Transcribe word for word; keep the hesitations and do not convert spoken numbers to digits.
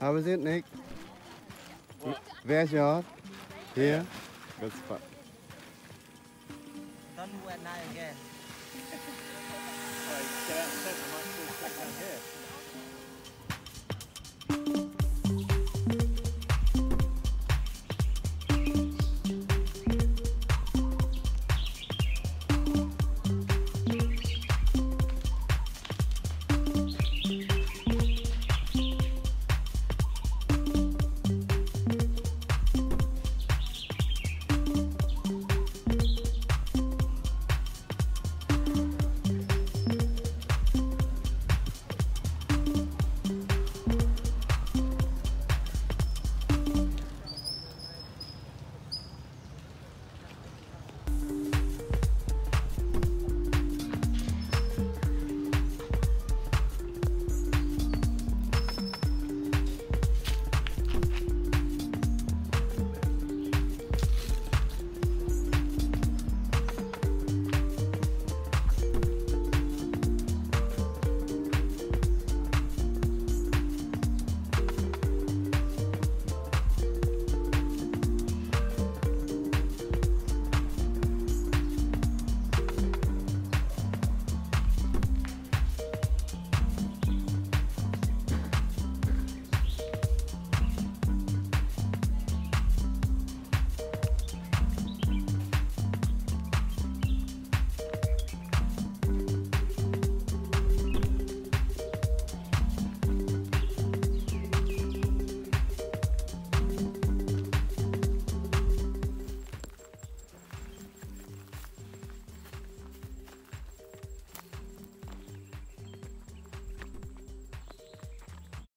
How was it, Nick? What? Where's yours? Here? Yeah. Good spot. Don't do at night again. Like, get out and set the microphone back down here.